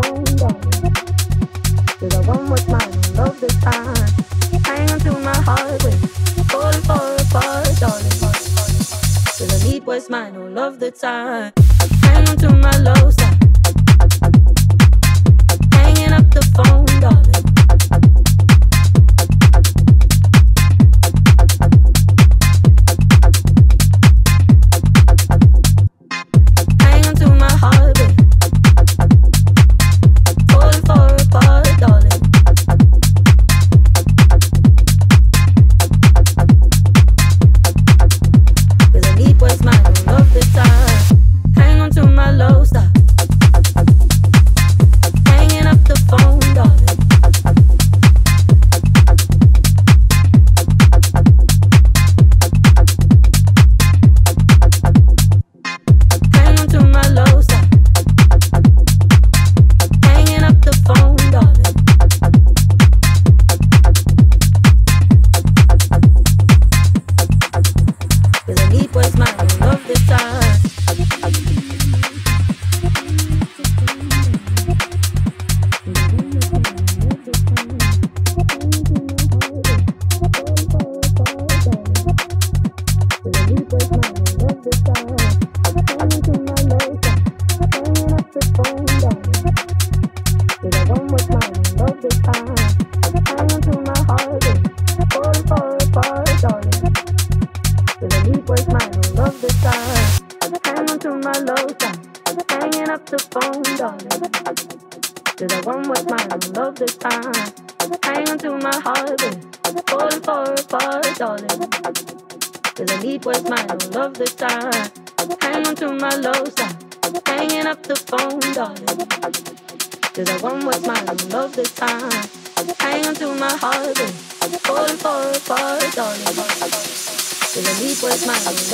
going down. You're the one with my love this time. Hang to my heart with fall apart, darling. Till the need was mine all of the time. Hang to my low side. Hanging up the phone, darling.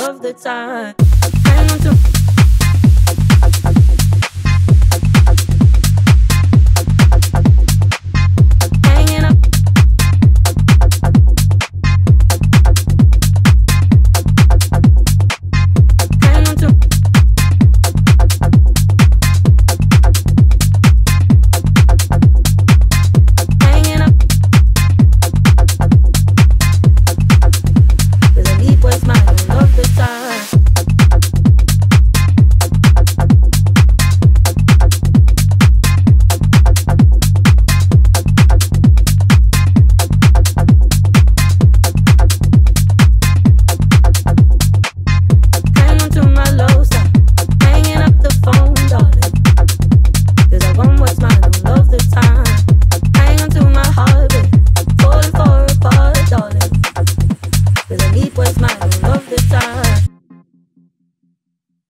Love the time.